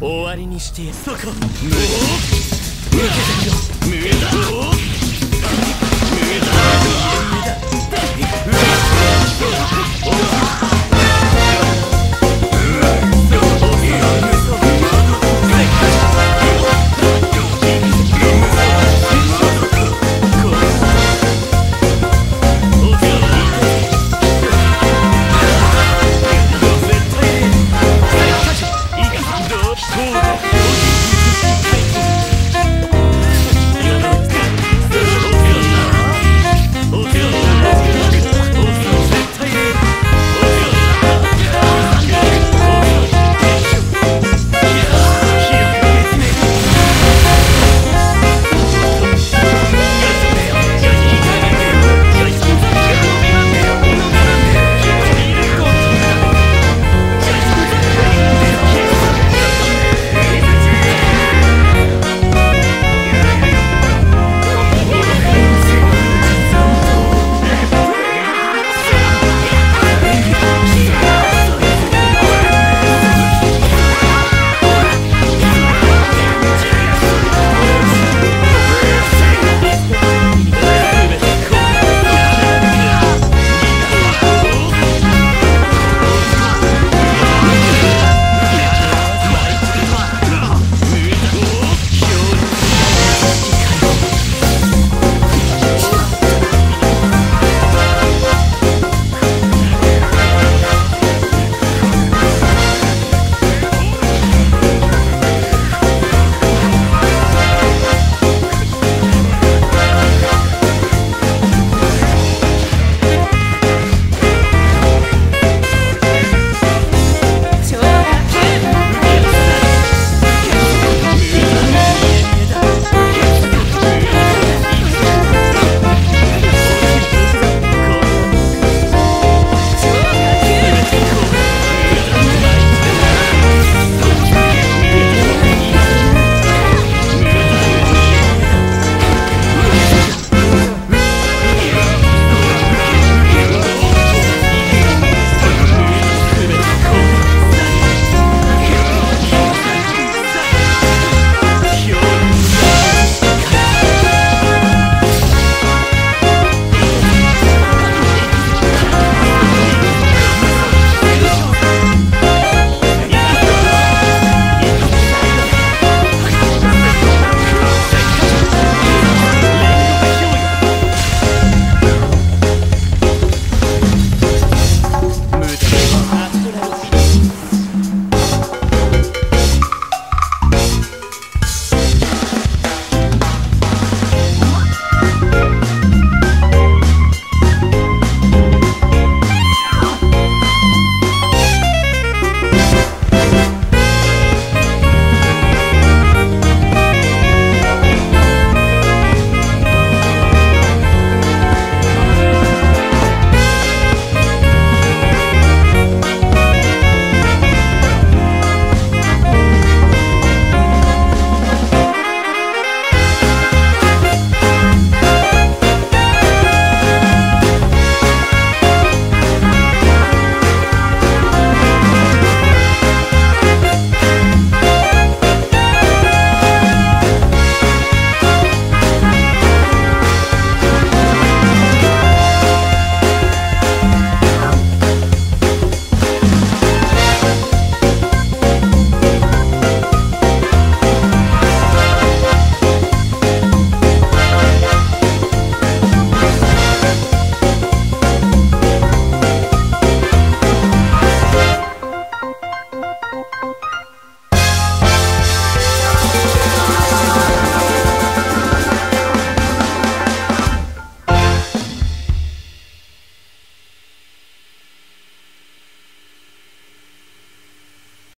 終わりにしてやる。